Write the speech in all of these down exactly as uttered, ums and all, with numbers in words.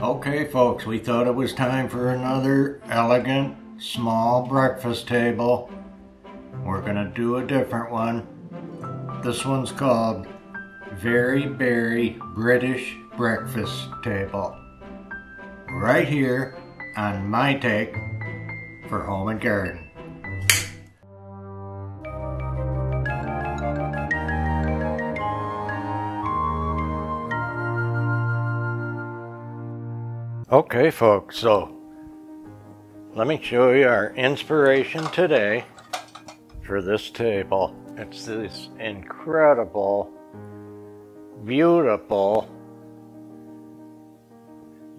Okay folks, we thought it was time for another elegant small breakfast table. We're gonna do a different one. This one's called Very Berry British Breakfast Table. Right here on My Take for Home and Garden. Okay folks, so let me show you our inspiration today for this table. It's this incredible, beautiful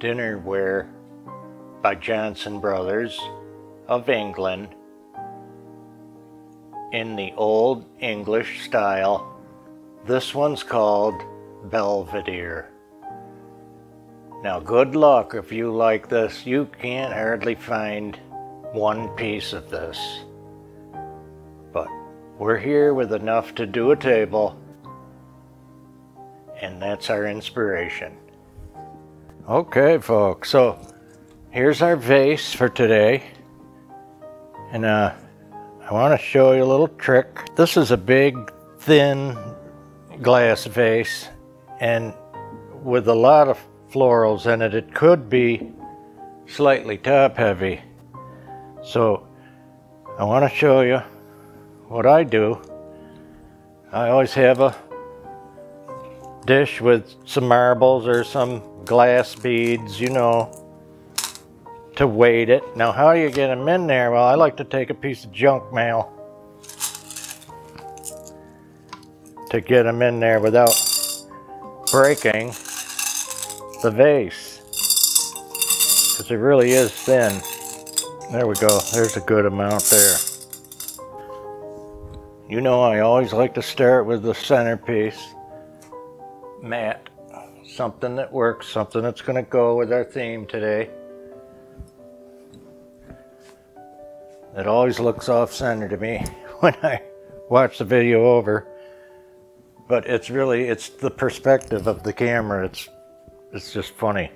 dinnerware by Johnson Brothers of England in the old English style. This one's called Belvedere. Now good luck if you like this. You can't hardly find one piece of this. But we're here with enough to do a table, and that's our inspiration. Okay folks, so here's our vase for today. And uh, I want to show you a little trick. This is a big, thin glass vase, and with a lot of florals in it, it could be slightly top heavy. So I want to show you what I do. I always have a dish with some marbles or some glass beads, you know, to weight it. Now how do you get them in there? Well, I like to take a piece of junk mail to get them in there without breaking the vase, because it really is thin. There we go, there's a good amount there. You know, I always like to start with the centerpiece mat, something that works, something that's going to go with our theme today. It always looks off center to me when I watch the video over, but it's really, it's the perspective of the camera. It's It's just funny.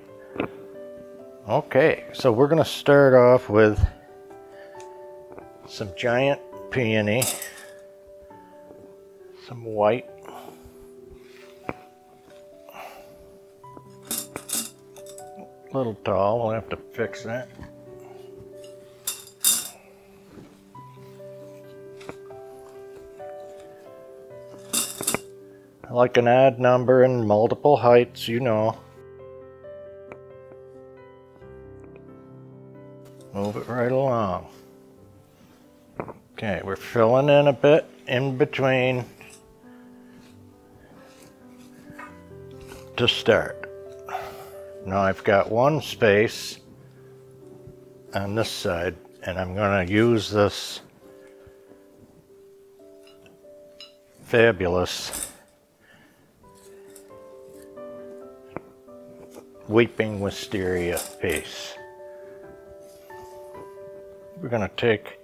Okay, so we're gonna start off with some giant peony, some white, a little tall, we'll have to fix that. I like an odd number and multiple heights, you know. Move it right along. Okay, we're filling in a bit in between to start. Now I've got one space on this side, and I'm going to use this fabulous Weeping Wisteria piece. We're going to take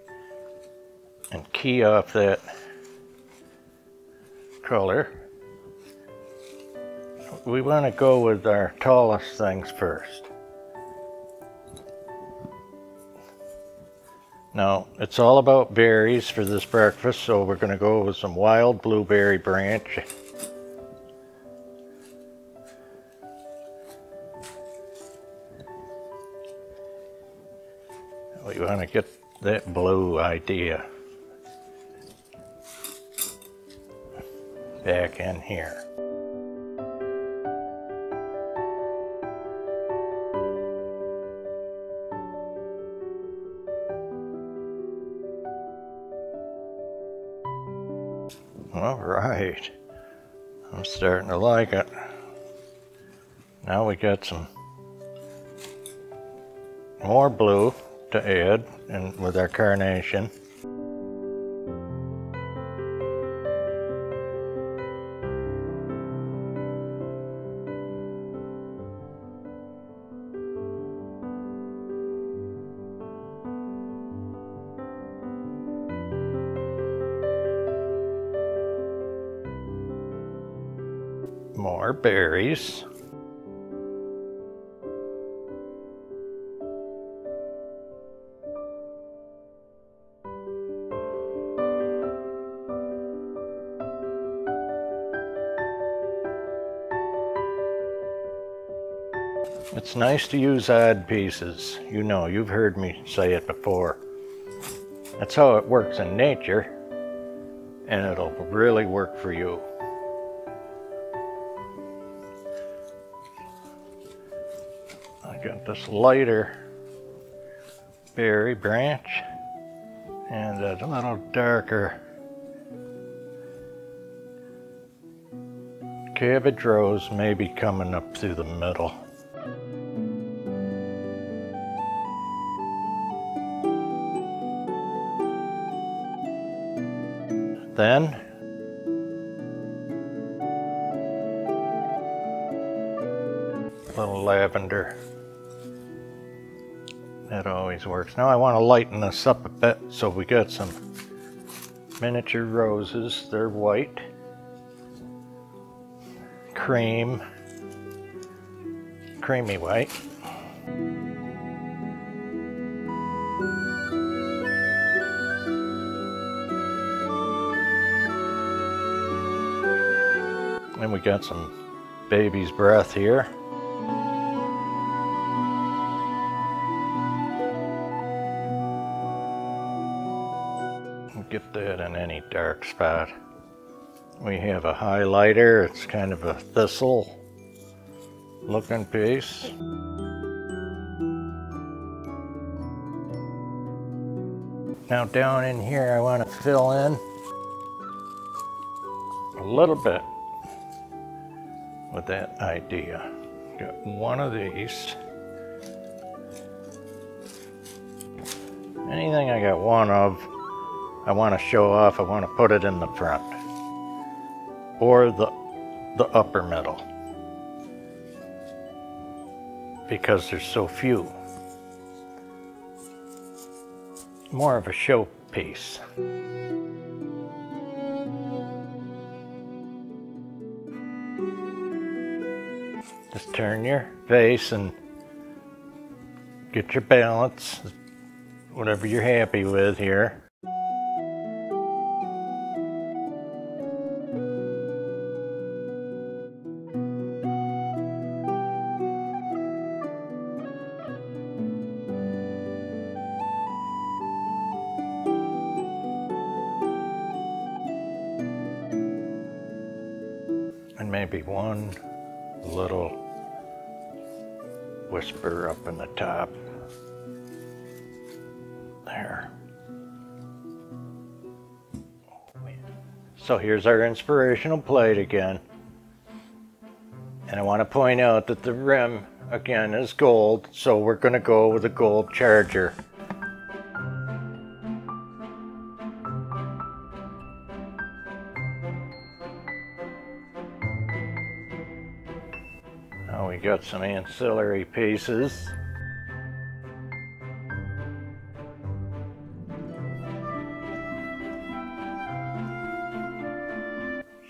and key off that color. We want to go with our tallest things first. Now, it's all about berries for this breakfast, so we're going to go with some wild blueberry branch. We want to get that blue idea back in here. All right, I'm starting to like it. Now we got some more blue to add, and with our carnation. More berries. It's nice to use odd pieces. You know, you've heard me say it before. That's how it works in nature, and it'll really work for you. I got this lighter berry branch and a little darker cabbage rose maybe coming up through the middle. Then a little lavender. That always works. Now I want to lighten this up a bit, so we got some miniature roses. They're white, cream, creamy white. And we got some baby's breath here. Get that in any dark spot. We have a highlighter. It's kind of a thistle looking piece. Now down in here I want to fill in a little bit with that idea. Got one of these. Anything I got one of, I want to show off, I want to put it in the front or the, the upper middle, because there's so few. More of a show piece. Just turn your vase and get your balance, whatever you're happy with here. And maybe one little whisper up in the top. There. So here's our inspirational plate again. And I want to point out that the rim again is gold, so we're going to go with a gold charger. We got some ancillary pieces.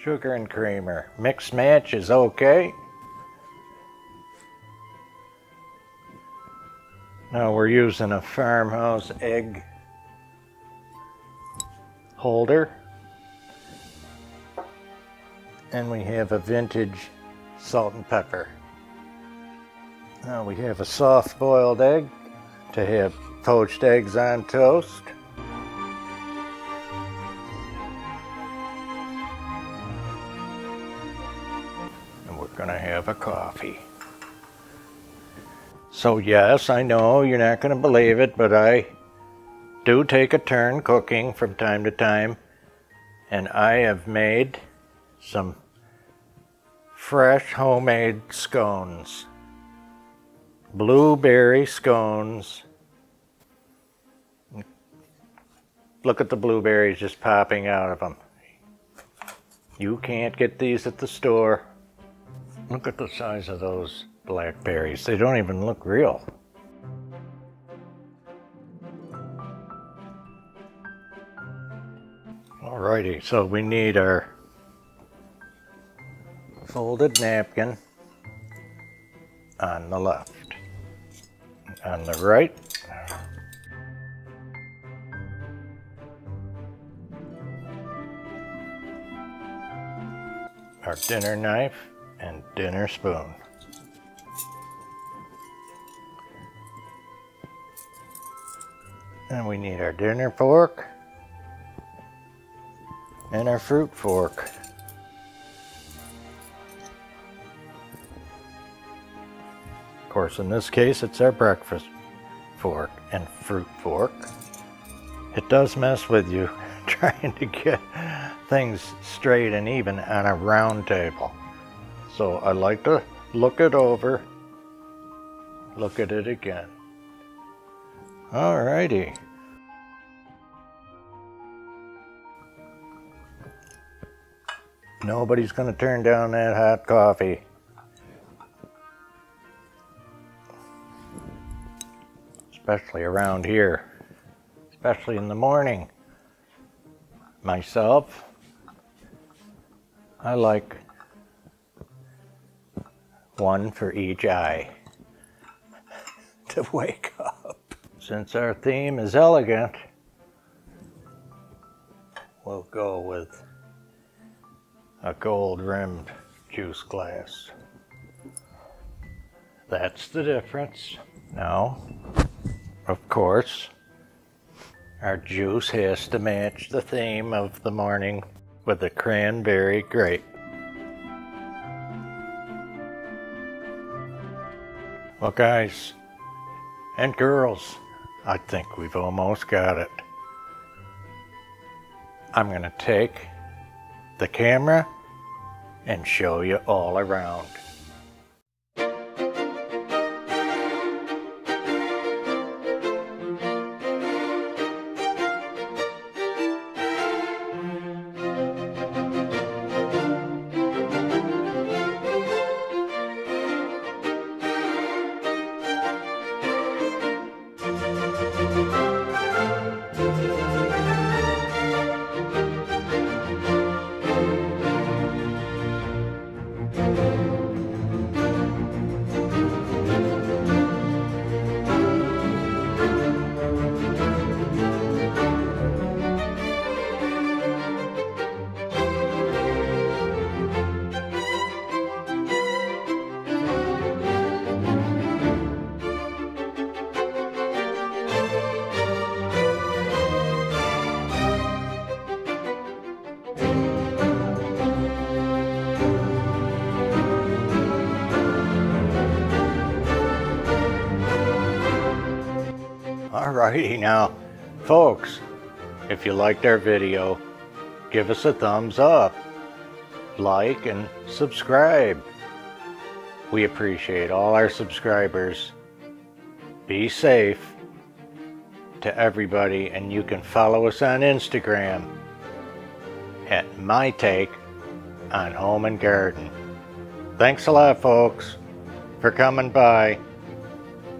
Sugar and creamer. Mix match is okay. Now we're using a farmhouse egg holder. And we have a vintage salt and pepper. Now we have a soft-boiled egg to have poached eggs on toast. And we're going to have a coffee. So yes, I know you're not going to believe it, but I do take a turn cooking from time to time. And I have made some fresh homemade scones. Blueberry scones. Look at the blueberries just popping out of them. You can't get these at the store. Look at the size of those blackberries. They don't even look real. Alrighty, so we need our folded napkin on the left. On the right, our dinner knife and dinner spoon. And we need our dinner fork and our fruit fork. Of course, in this case, it's our breakfast fork and fruit fork. It does mess with you trying to get things straight and even on a round table. So I like to look it over, look at it again. Alrighty. Nobody's gonna turn down that hot coffee. Especially around here. Especially in the morning. Myself, I like one for each eye to wake up. Since our theme is elegant, we'll go with a gold-rimmed juice glass. That's the difference. Now, of course, our juice has to match the theme of the morning with the cranberry grape. Well, guys and girls, I think we've almost got it. I'm gonna take the camera and show you all around. Alrighty now, folks, if you liked our video, give us a thumbs up, like and subscribe. We appreciate all our subscribers. Be safe to everybody, and you can follow us on Instagram at My Take on Home and Garden. Thanks a lot, folks, for coming by.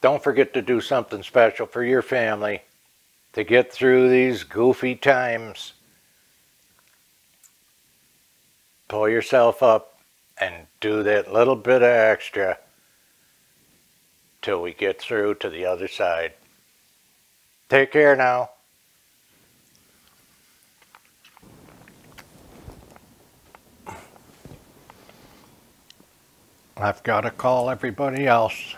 Don't forget to do something special for your family to get through these goofy times. Pull yourself up and do that little bit of extra till we get through to the other side. Take care now. I've got to call everybody else.